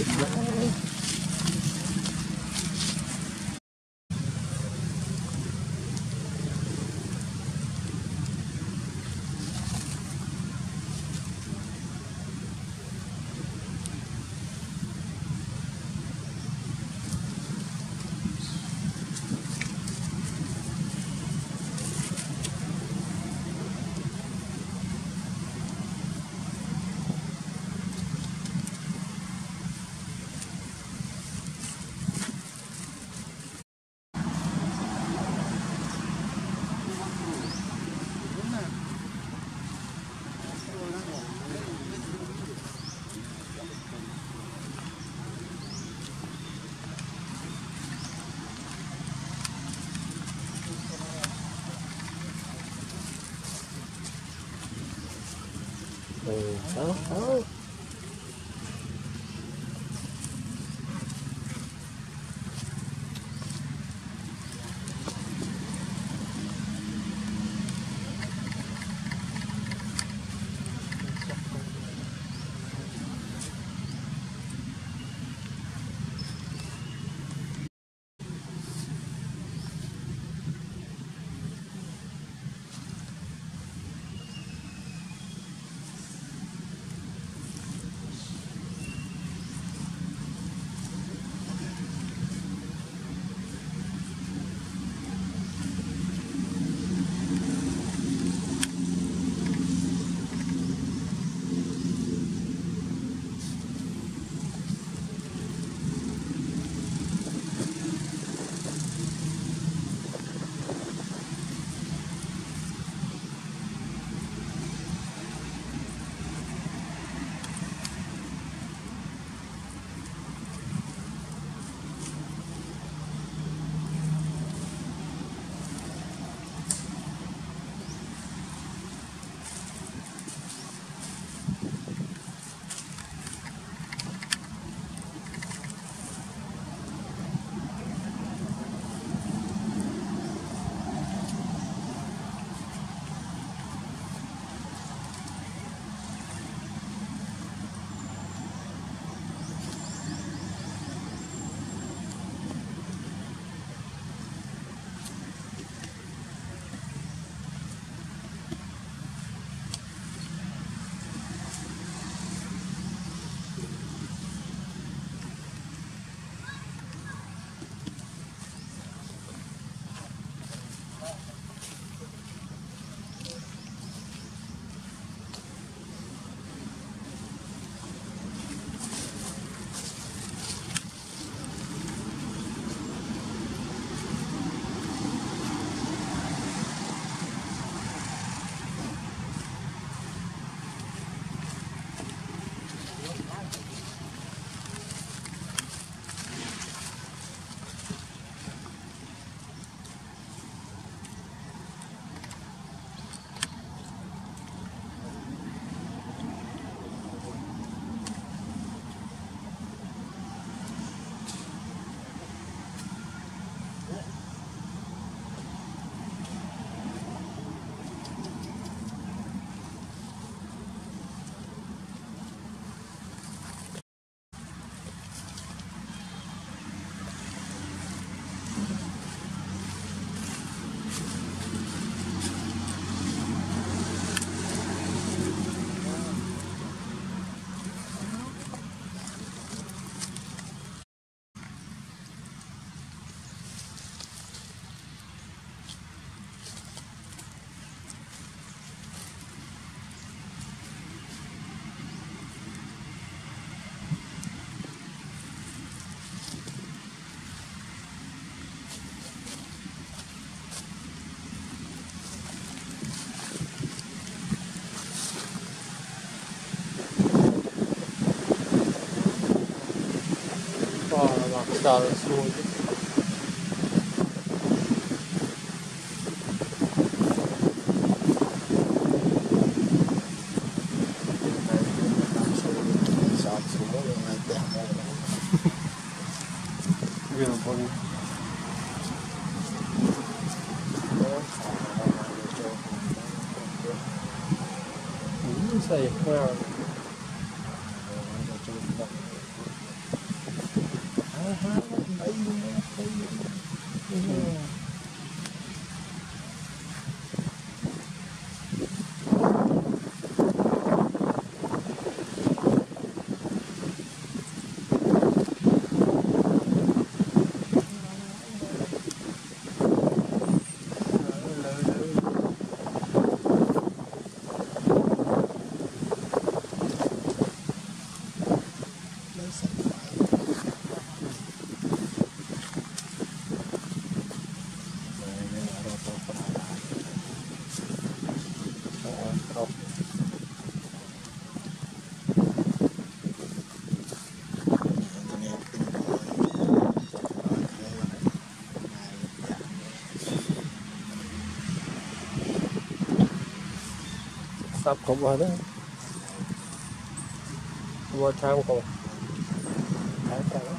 kia. Oh. Start the sword. Não sei, foi. Sắp không vào đấy, vào trang không, thái trang đó,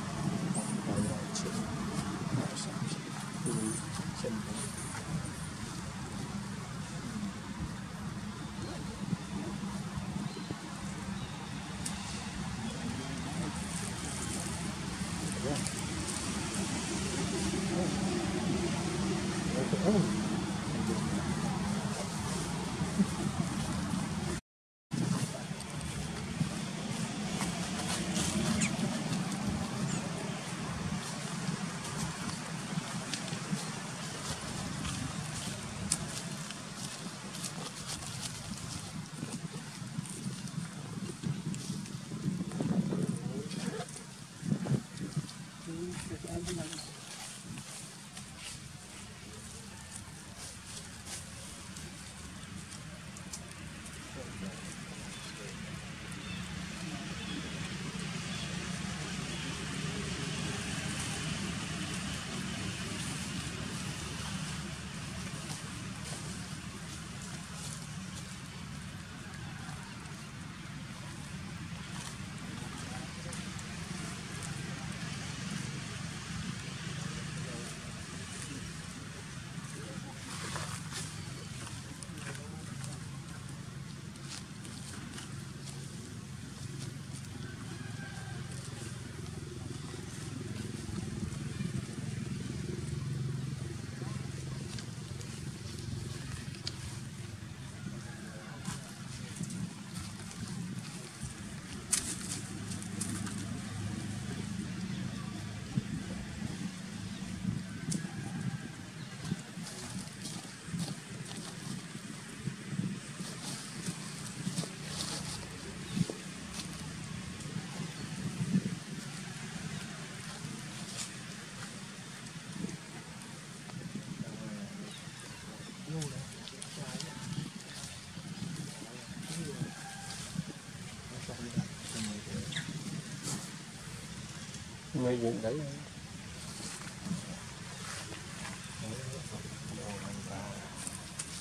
ngay diện đấy.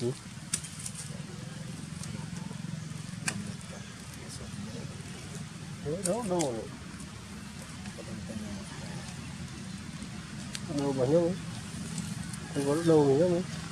Ừ. Đâu đâu bao nhiêu? Không có đâu nữa.